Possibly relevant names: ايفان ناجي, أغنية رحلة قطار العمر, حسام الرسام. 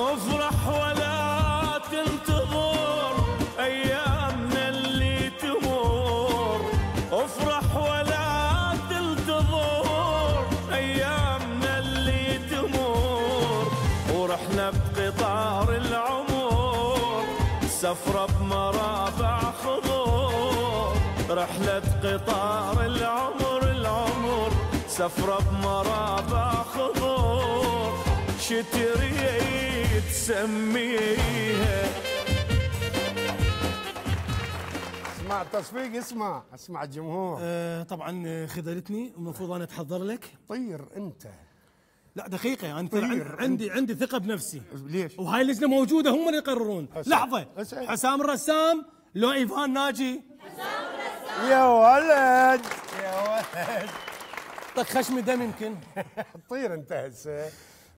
افرح ولا تنتظر ايامنا اللي تمر، افرح ولا تنتظر ايامنا اللي تمر، ورحنا بقطار العمر سفرة بمرابع خضر، رحلة قطار العمر العمر سفرة بمرابع خضر، شتريت سميها. اسمع التصفيق، اسمع الجمهور. طبعا خذلتني، المفروض انا اتحضر لك. طير انت. لا دقيقة، انت عندي ثقة بنفسي. ليش؟ وهاي اللجنة موجودة، هم اللي يقررون. لحظة، حسام الرسام لو ايفان ناجي؟ حسام الرسام. يا ولد يا ولد، طق خشمي دم يمكن. طير انت هسه.